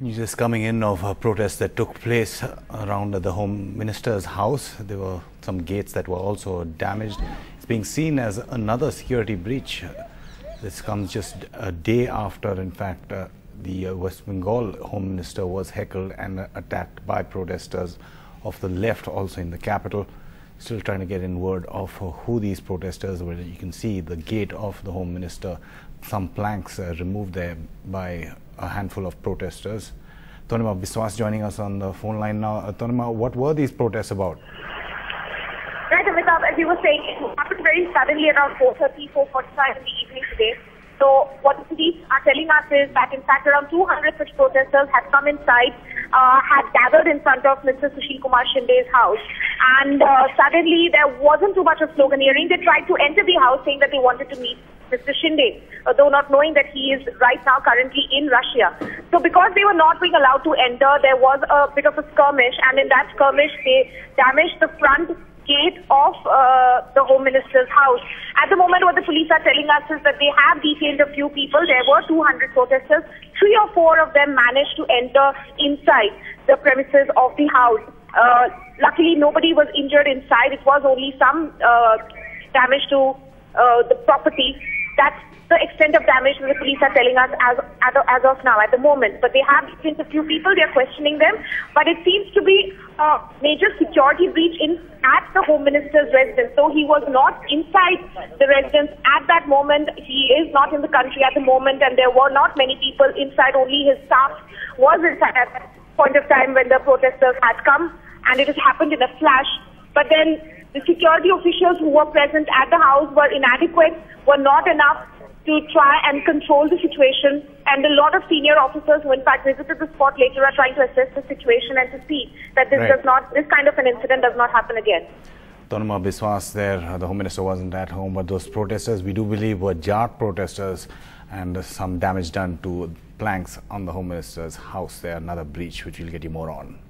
News is coming in of a protest that took place around the Home Minister's house. There were some gates that were also damaged. It's being seen as another security breach. This comes just a day after, in fact, the West Bengal Home Minister was heckled and attacked by protesters of the left also in the capital. Still trying to get in word of who these protesters were. You can see the gate of the Home Minister, some planks removed there by a handful of protesters. Tanima Biswas joining us on the phone line now. Tanima, what were these protests about? Right, Amitabh, as you were saying, it happened very suddenly around 4:30, 4:45 in the evening today. So what the police are telling us is that, in fact, around 200 such protesters had come inside, had gathered in front of Mr. Sushil Kumar Shinde's house. And suddenly there wasn't too much of sloganeering. They tried to enter the house saying that they wanted to meet Mr. Shinde, though not knowing that he is right now currently in Russia. So because they were not being allowed to enter, there was a bit of a skirmish, and in that skirmish they damaged the front gate of the Home Minister's house. At the moment, what the police are telling us is that they have detained a few people. There were 200 protesters. 3 or 4 of them managed to enter inside the premises of the house. Luckily, nobody was injured inside. It was only some damage to the property. That's the extent of damage that the police are telling us as of now, at the moment. But they have detained a few people. They are questioning them. But it seems to be a major security breach at the Home Minister's residence. So he was not inside the residence at that moment. He is not in the country at the moment, and there were not many people inside. Only his staff was inside at that point of time when the protesters had come, and it has happened in a flash. But then the security officials who were present at the house were inadequate, were not enough to try and control the situation. And a lot of senior officers who in fact visited the spot later are trying to assess the situation and to see that this this kind of an incident does not happen again. Tanima Biswas there, the Home Minister wasn't at home, but those protesters we do believe were JAT protesters, and some damage done to planks on the Home Minister's house there, another breach which we'll get you more on.